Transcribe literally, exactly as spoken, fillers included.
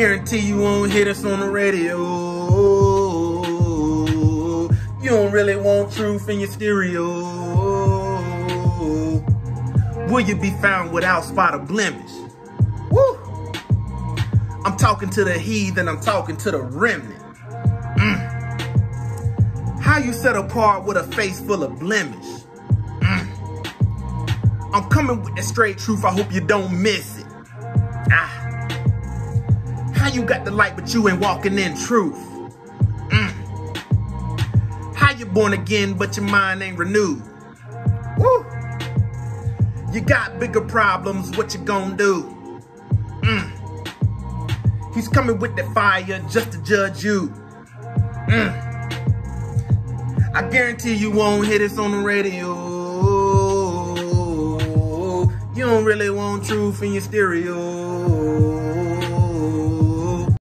guarantee you won't hit us on the radio. You don't really want truth in your stereo. Will you be found without spot or blemish? Woo! I'm talking to the heathen, I'm talking to the remnant. Mm. How you set apart with a face full of blemish? Mm. I'm coming with the straight truth, I hope you don't miss it. Ah. How you got the light but you ain't walking in truth? Mm. How you born again but your mind ain't renewed? Woo. You got bigger problems, what you gonna do? Mm. He's coming with the fire just to judge you. Mm. I guarantee you won't hear this on the radio. You don't really want truth in your stereo.